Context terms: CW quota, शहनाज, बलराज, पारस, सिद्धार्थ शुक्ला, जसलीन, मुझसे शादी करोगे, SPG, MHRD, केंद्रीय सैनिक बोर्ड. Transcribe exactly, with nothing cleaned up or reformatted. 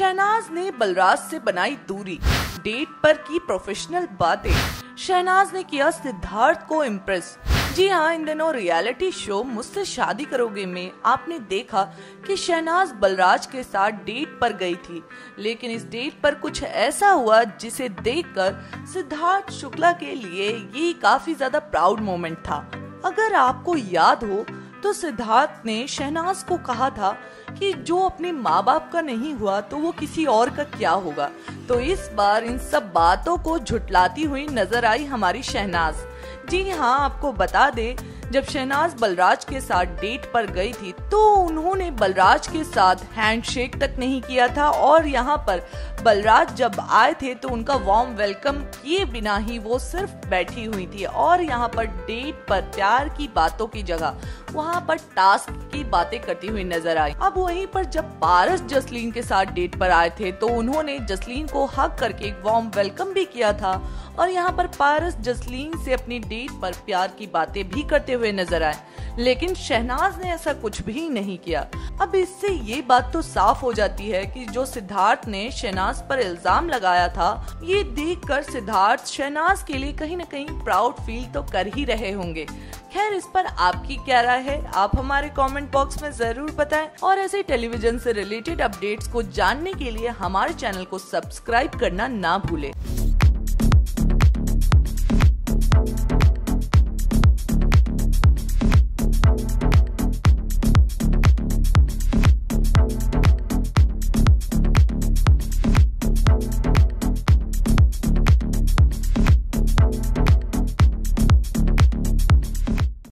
शहनाज ने बलराज से बनाई दूरी, डेट पर की प्रोफेशनल बातें। शहनाज ने किया सिद्धार्थ को इम्प्रेस। जी हाँ, इन दिनों रियलिटी शो मुझसे शादी करोगे में आपने देखा कि शहनाज बलराज के साथ डेट पर गई थी, लेकिन इस डेट पर कुछ ऐसा हुआ जिसे देखकर सिद्धार्थ शुक्ला के लिए ये काफी ज्यादा प्राउड मोमेंट था। अगर आपको याद हो तो सिद्धार्थ ने शहनाज को कहा था कि जो अपने माँ बाप का नहीं हुआ तो वो किसी और का क्या होगा। तो इस बार इन सब बातों को झुटलाती हुई नजर आई हमारी शहनाज। जी हाँ, आपको बता दे, जब शहनाज बलराज के साथ डेट पर गई थी तो उन्होंने बलराज के साथ हैंडशेक तक नहीं किया था, और यहाँ पर बलराज जब आए थे तो उनका वार्म वेलकम किए बिना ही वो सिर्फ बैठी हुई थी। और यहाँ पर डेट पर प्यार की बातों की जगह वहाँ पर टास्क की बातें करती हुई नजर आई। अब वहीं पर जब पारस जसलीन के साथ डेट पर आए थे तो उन्होंने जसलीन को हग करके एक वार्म वेलकम भी किया था, और यहाँ पर पारस जसलीन से अपनी डेट पर प्यार की बातें भी करते हुए नजर आए, लेकिन शहनाज ने ऐसा कुछ भी नहीं किया। अब इससे ये बात तो साफ हो जाती है कि जो सिद्धार्थ ने शहनाज पर इल्जाम लगाया था, ये देखकर सिद्धार्थ शहनाज के लिए कहीं न कहीं प्राउड फील तो कर ही रहे होंगे। खैर, इस पर आपकी क्या राय है, आप हमारे कमेंट बॉक्स में जरूर बताएं, और ऐसे टेलीविजन से रिलेटेड अपडेट्स को जानने के लिए हमारे चैनल को सब्सक्राइब करना ना भूलें।